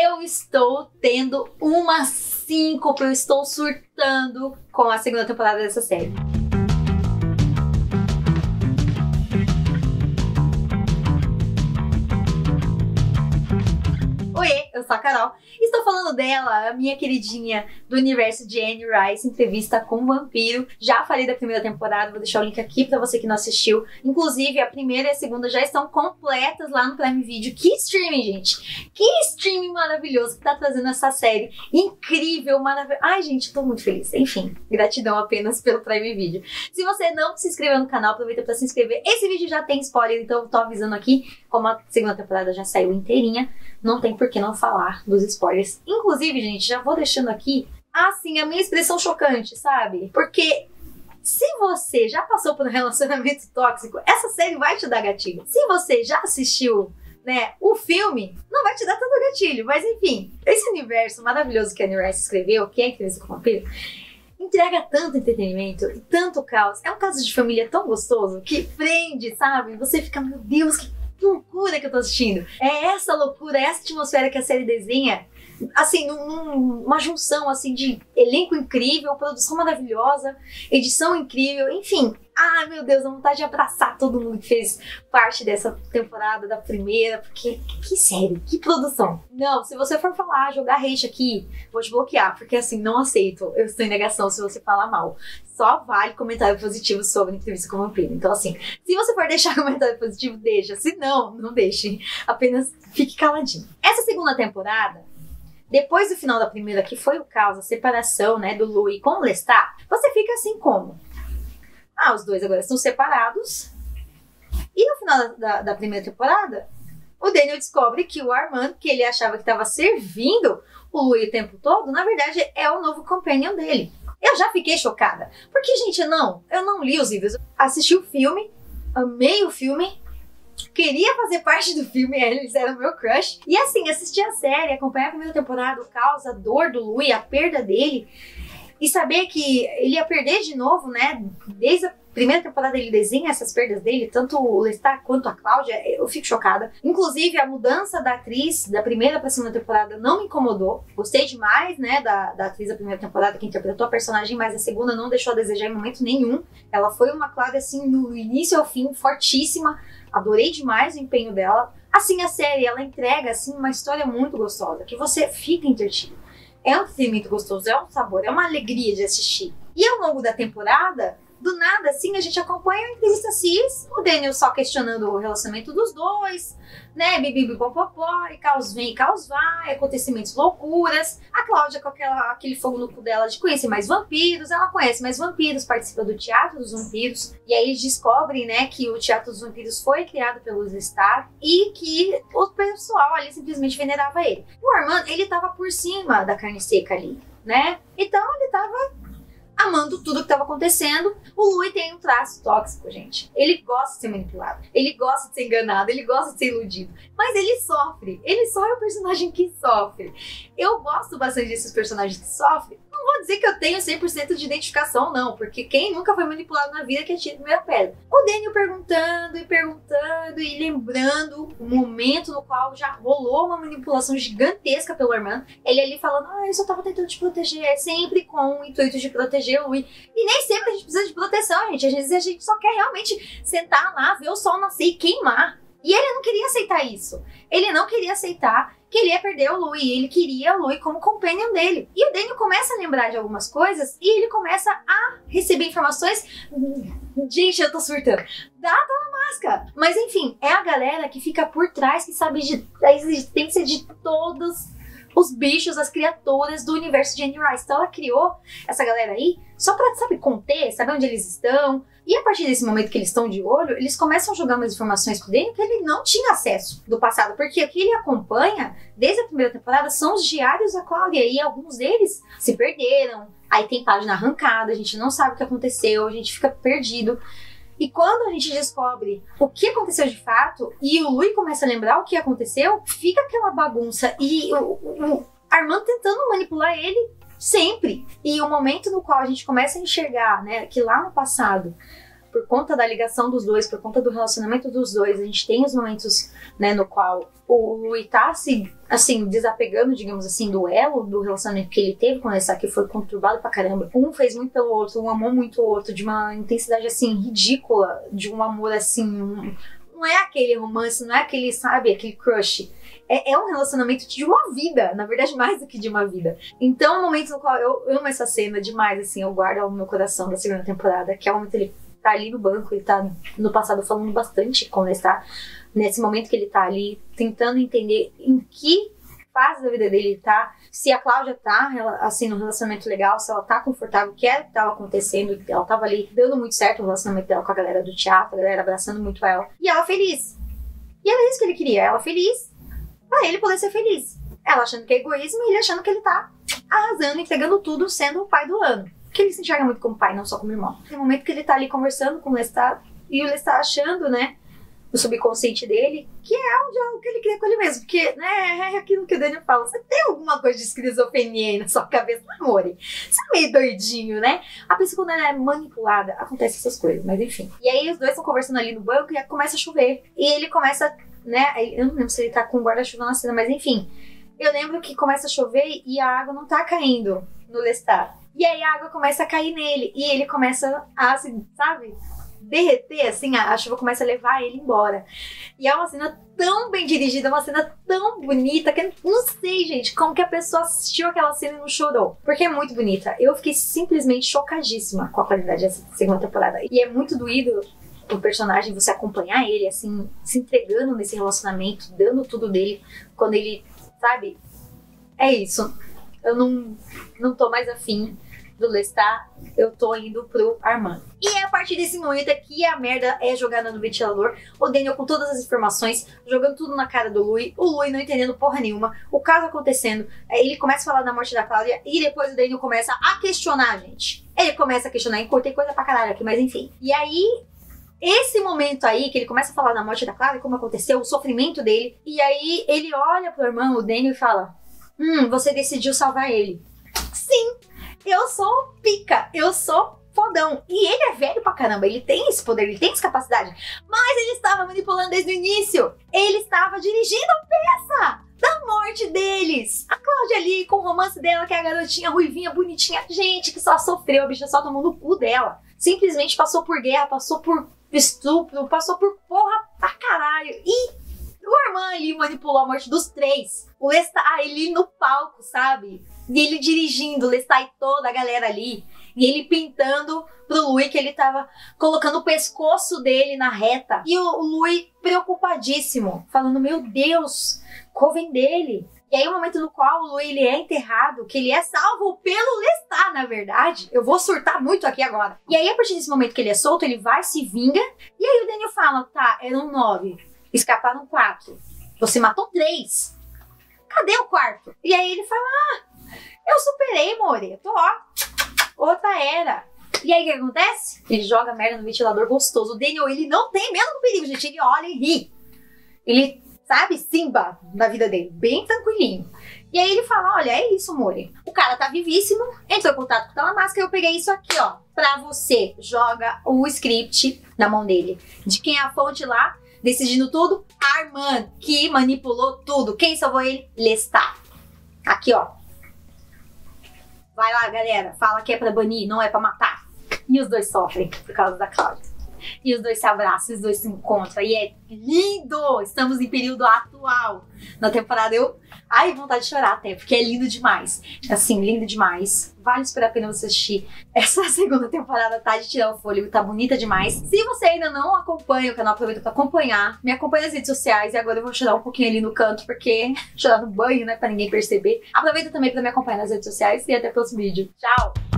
eu estou tendo uma síncope, eu estou surtando com a segunda temporada dessa série. Oiê, eu sou a Carol. Estou falando dela, a minha queridinha do universo de Anne Rice, Entrevista com o Vampiro. Já falei da primeira temporada, vou deixar o link aqui pra você que não assistiu. Inclusive, a primeira e a segunda já estão completas lá no Prime Video. Que streaming, gente! Que streaming maravilhoso que tá trazendo essa série. Incrível, maravilhosa. Ai, gente, tô muito feliz. Enfim, gratidão apenas pelo Prime Video. Se você não se inscreveu no canal, aproveita pra se inscrever. Esse vídeo já tem spoiler, então eu tô avisando aqui. Como a segunda temporada já saiu inteirinha, não tem por que não falar dos spoilers. Inclusive, gente, já vou deixando aqui, assim, a minha expressão chocante, sabe? Porque se você já passou por um relacionamento tóxico, essa série vai te dar gatilho. Se você já assistiu, né, o filme, não vai te dar tanto gatilho. Mas, enfim, esse universo maravilhoso que a Anne Rice escreveu, que é Entrevista com o Vampiro, entrega tanto entretenimento e tanto caos. É um caso de família tão gostoso que prende, sabe? Você fica, meu Deus, que loucura que eu tô assistindo. É essa loucura, essa atmosfera que a série desenha, assim, uma junção assim de elenco incrível, produção maravilhosa, edição incrível, enfim. Ah, meu Deus, a vontade de abraçar todo mundo que fez parte dessa temporada, da primeira, porque que série, que produção. Não, se você for falar, jogar hate aqui, vou te bloquear, porque assim, não aceito. Eu estou em negação se você falar mal. Só vale comentário positivo sobre Entrevista com o Vampiro. Então assim, se você for deixar comentário positivo, deixa. Se não, não deixe. Apenas fique caladinho. Essa segunda temporada, depois do final da primeira, que foi o caos, a separação, né, do Louis com o Lestat, você fica assim como? Ah, os dois agora estão separados. E no final da primeira temporada, o Daniel descobre que o Armand, que ele achava que estava servindo o Louis o tempo todo, na verdade é o novo companion dele. Eu já fiquei chocada. Porque, gente, eu não li os livros. Assisti o filme, amei o filme, queria fazer parte do filme, eles eram meu crush. E assim, assistir a série, acompanhar a primeira temporada, o caos, a dor do Louis, a perda dele. E saber que ele ia perder de novo, né? Desde a primeira temporada ele desenha essas perdas dele, tanto o Lestat quanto a Cláudia, eu fico chocada. Inclusive, a mudança da atriz da primeira para a segunda temporada não me incomodou. Gostei demais, né, da atriz da primeira temporada, que interpretou a personagem, mas a segunda não deixou a desejar em momento nenhum. Ela foi uma Cláudia, assim, do início ao fim, fortíssima. Adorei demais o empenho dela. Assim, a série, ela entrega, assim, uma história muito gostosa, que você fica entretido. É um filme muito gostoso, é um sabor, é uma alegria de assistir. E ao longo da temporada, do nada, assim, a gente acompanha a entrevista cis, o Daniel só questionando o relacionamento dos dois, né, bibibibopopó, e caos vem e caos vai, acontecimentos loucuras. A Cláudia com aquele fogo no cu dela de conhecer mais vampiros, ela conhece mais vampiros, participa do Teatro dos Vampiros, e aí eles descobrem, né, que o Teatro dos Vampiros foi criado pelos Lestat e que o pessoal ali simplesmente venerava ele. O Armand, ele tava por cima da carne seca ali, né, então ele tava amando tudo que estava acontecendo. O Louis tem um traço tóxico, gente. Ele gosta de ser manipulado, ele gosta de ser enganado, ele gosta de ser iludido. Mas ele sofre. Ele só é o personagem que sofre. Eu gosto bastante desses personagens que sofrem. Não vou dizer que eu tenho 100% de identificação, não, porque quem nunca foi manipulado na vida que atira a primeira pedra. O Daniel perguntando e lembrando o momento no qual já rolou uma manipulação gigantesca pelo Armand. Ele ali falando, ah, eu só tava tentando te proteger, sempre com o intuito de proteger o Louis. E nem sempre a gente precisa de proteção, gente. Às vezes a gente só quer realmente sentar lá, ver o sol nascer e queimar. E ele não queria aceitar isso. Ele não queria aceitar que ele ia perder o Louis. Ele queria o Louis como companion dele. E o Daniel começa a lembrar de algumas coisas e ele começa a receber informações. Gente, eu tô surtando. Dá na máscara. Mas enfim, é a galera que fica por trás, que sabe da existência de todos os bichos, as criaturas do universo de Anne Rice. Então ela criou essa galera aí só pra, sabe, conter, saber onde eles estão. E a partir desse momento que eles estão de olho, eles começam a jogar umas informações pro Daniel que ele não tinha acesso do passado. Porque o que ele acompanha desde a primeira temporada são os diários da Cláudia. E alguns deles se perderam. Aí tem página arrancada, a gente não sabe o que aconteceu, a gente fica perdido. E quando a gente descobre o que aconteceu de fato e o Louis começa a lembrar o que aconteceu, fica aquela bagunça. E o Armand tentando manipular ele sempre. E o momento no qual a gente começa a enxergar, né, que lá no passado por conta da ligação dos dois, por conta do relacionamento dos dois, a gente tem os momentos, né, no qual o Louis tá se, assim, desapegando, digamos assim, do elo, do relacionamento que ele teve com essa, que foi conturbado pra caramba. Um fez muito pelo outro, um amou muito o outro, de uma intensidade, assim, ridícula, de um amor, assim, não é aquele romance, não é aquele, sabe, aquele crush. É um relacionamento de uma vida, na verdade, mais do que de uma vida. Então, é um momento no qual eu amo essa cena demais, assim, eu guardo ao meu coração da segunda temporada, que é o momento que ele tá ali no banco, ele tá no passado falando bastante com o Lestat, nesse momento que ele tá ali tentando entender em que fase da vida dele ele tá, se a Cláudia tá, assim, num relacionamento legal, se ela tá confortável, o que é que tava acontecendo, ela tava ali dando muito certo o relacionamento dela com a galera do teatro, a galera abraçando muito ela, e ela feliz. E era isso que ele queria, ela feliz, pra ele poder ser feliz. Ela achando que é egoísmo e ele achando que ele tá arrasando, entregando tudo, sendo o pai do ano. Que ele se enxerga muito como pai, não só como irmão. Tem um momento que ele tá ali conversando com o Lestat e o Lestat achando, né, o subconsciente dele, que é o diálogo que ele cria com ele mesmo. Porque, né, é aquilo que o Daniel fala, você tem alguma coisa de esquizofrenia aí na sua cabeça, não, amor? Você é meio doidinho, né? A pessoa, quando ela é manipulada, acontece essas coisas, mas enfim. E aí os dois estão conversando ali no banco e começa a chover. E ele começa... né? Eu não lembro se ele tá com guarda-chuva na cena, mas enfim. Eu lembro que começa a chover e a água não tá caindo no Lestat. E aí a água começa a cair nele. E ele começa a, assim, sabe, derreter, assim, a chuva começa a levar ele embora. E é uma cena tão bem dirigida, uma cena tão bonita, que eu não sei, gente, como que a pessoa assistiu aquela cena e não chorou. Porque é muito bonita. Eu fiquei simplesmente chocadíssima com a qualidade dessa segunda temporada. E é muito doído o personagem, você acompanhar ele, assim, se entregando nesse relacionamento, dando tudo dele, quando ele, sabe, é isso, eu não tô mais afim do Lestat, eu tô indo pro Armand. E é a partir desse momento que a merda é jogada no ventilador, o Daniel com todas as informações, jogando tudo na cara do Louis, o Louis não entendendo porra nenhuma, o caso acontecendo, ele começa a falar da morte da Cláudia e depois o Daniel começa a questionar, gente. Ele começa a questionar, encortei coisa pra caralho aqui, mas enfim. E aí... esse momento aí, que ele começa a falar da morte da Clara, como aconteceu, o sofrimento dele. E aí ele olha pro irmão, o Daniel, e fala: você decidiu salvar ele. Sim, eu sou pica, eu sou fodão. E ele é velho pra caramba, ele tem esse poder, ele tem essa capacidade. Mas ele estava manipulando desde o início. Ele estava dirigindo a peça da morte deles. A Cláudia ali, com o romance dela, que é a garotinha ruivinha, bonitinha. Gente, que só sofreu, a bicha só tomou no cu dela. Simplesmente passou por guerra, passou por estupro, passou por porra pra caralho. E o Armand ali manipulou a morte dos três. O Lestat ali no palco, sabe? E ele dirigindo, o Lestat e toda a galera ali. E ele pintando pro Louis que ele tava colocando o pescoço dele na reta. E o Louis preocupadíssimo, falando, meu Deus, coven dele. E aí o momento no qual o Louis, ele é enterrado, que ele é salvo pelo Lestat, na verdade. Eu vou surtar muito aqui agora. E aí a partir desse momento que ele é solto, ele vai, se vinga. E aí o Daniel fala, tá, eram 9, escaparam 4. Você matou 3. Cadê o quarto? E aí ele fala, eu superei, more. Tô, ó, outra era. E aí o que acontece? Ele joga merda no ventilador gostoso. O Daniel, ele não tem medo do perigo, gente. Ele olha e ri. Ele... sabe, Simba, na vida dele, bem tranquilinho. E aí ele fala, olha, é isso, more. O cara tá vivíssimo, entrou em contato com a máscara, eu peguei isso aqui, ó, pra você. Joga o script na mão dele. De quem é a fonte lá, decidindo tudo? Armand, que manipulou tudo. Quem salvou ele? Lestat. Aqui, ó. Vai lá, galera, fala que é pra banir, não é pra matar. E os dois sofrem por causa da Cláudia. E os dois se abraçam, os dois se encontram. E é lindo! Estamos em período atual. Na temporada eu... ai, vontade de chorar até, porque é lindo demais. Assim, lindo demais. Vale super a pena você assistir. Essa segunda temporada tá de tirar o fôlego, tá bonita demais. Se você ainda não acompanha o canal, aproveita pra acompanhar. Me acompanha nas redes sociais e agora eu vou chorar um pouquinho ali no canto, porque... chorar no banho, né? Pra ninguém perceber. Aproveita também pra me acompanhar nas redes sociais e até o próximo vídeo. Tchau!